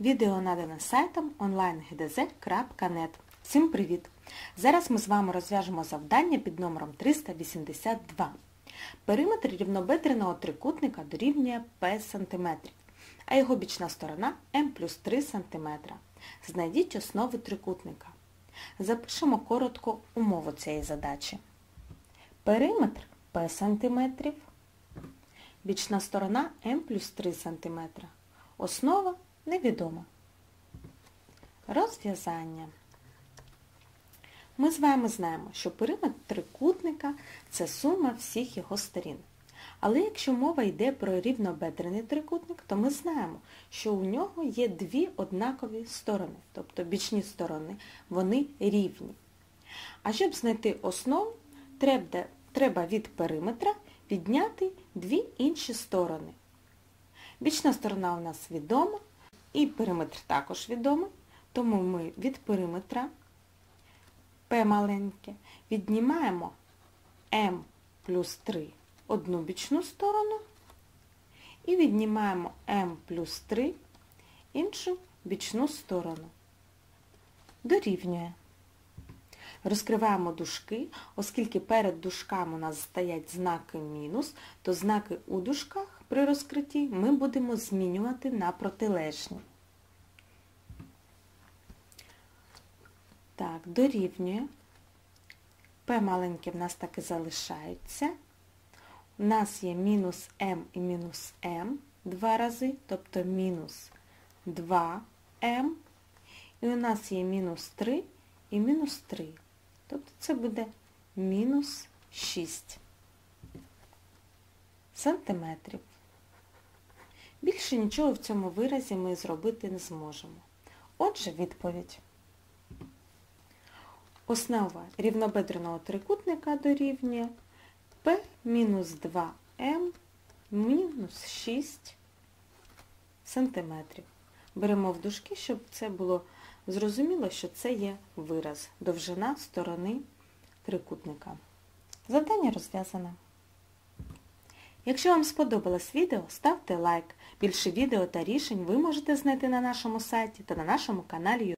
Відео надане сайтом онлайн-гдз.нет. Всім привіт! Зараз ми з вами розв'яжемо завдання під номером 382. Периметр рівнобедреного трикутника дорівнює P см, а його бічна сторона M плюс 3 см. Знайдіть основи трикутника. Запишемо коротко умову цієї задачі. Периметр P см, бічна сторона M плюс 3 см. Основа невідома. Розв'язання. Ми з вами знаємо, що периметр трикутника – це сума всіх його сторін. Але якщо мова йде про рівнобедрений трикутник, то ми знаємо, що у нього є дві однакові сторони, тобто бічні сторони, вони рівні. А щоб знайти основу, треба від периметра відняти дві інші сторони. Бічна сторона у нас відома, і периметр також відомий, тому ми від периметра P маленьке віднімаємо M плюс 3 одну бічну сторону і віднімаємо M плюс 3 іншу бічну сторону. Дорівнює. Розкриваємо дужки, оскільки перед дужками у нас стоять знаки мінус, то знаки у дужках при розкритті ми будемо змінювати на протилежні. Так, дорівнює. P маленьке в нас так і залишається. У нас є мінус m і мінус m два рази, тобто мінус 2m. І у нас є мінус 3 і мінус 3. Тобто це буде мінус 6 сантиметрів. Більше нічого в цьому виразі ми зробити не зможемо. Отже, відповідь. Основа рівнобедреного трикутника дорівнює P мінус 2m мінус 6 см. Беремо в дужки, щоб це було зрозуміло, що це є вираз, довжина сторони трикутника. Завдання розв'язане. Якщо вам сподобалось відео, ставте лайк. Більше відео та рішень ви можете знайти на нашому сайті та на нашому каналі YouTube.